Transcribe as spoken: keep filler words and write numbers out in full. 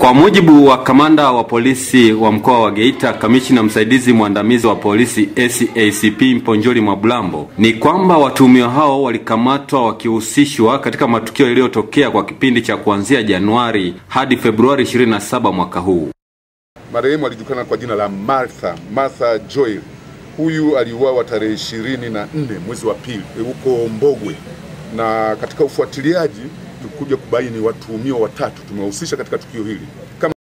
Kwa mujibu wa kamanda wa polisi wa mkoa wa Geita, kamishna msaidizi mwandamizi wa polisi S A C P Mponjoli Mablambo, ni kwamba watuhumiwa hao walikamatwa wakihusishwa katika matukio yaliyotokea kwa kipindi cha kuanzia Januari hadi Februari ishirini na saba mwaka huu. Marehemu alijulikana kwa jina la Martha, Martha Joel. Huyu aliuawa tarehe ishirini na nne mwezi wa pili huko Mbogwe, na katika ufuatiliaji tukuja kubaini watuhumiwa watatu tumewahusisha katika tukio hili. Kama